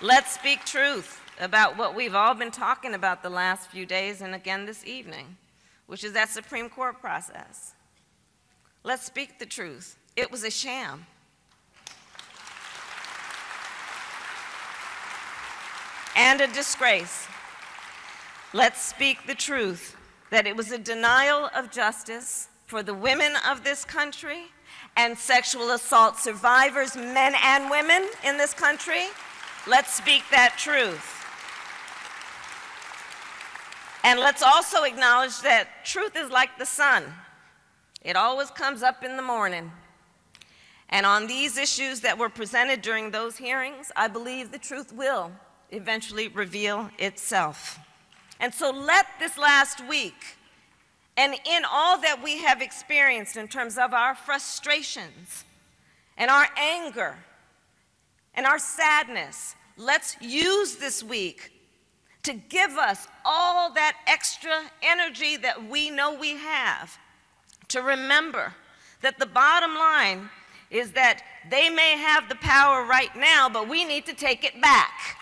Let's speak truth about what we've all been talking about the last few days and again this evening, which is that Supreme Court process. Let's speak the truth. It was a sham. And a disgrace. Let's speak the truth that it was a denial of justice for the women of this country and sexual assault survivors, men and women in this country. Let's speak that truth. And let's also acknowledge that truth is like the sun. It always comes up in the morning. And on these issues that were presented during those hearings, I believe the truth will eventually reveal itself. And so let this last week, and in all that we have experienced in terms of our frustrations and our anger and our sadness, let's use this week to give us all that extra energy that we know we have to remember that the bottom line is that they may have the power right now, but we need to take it back.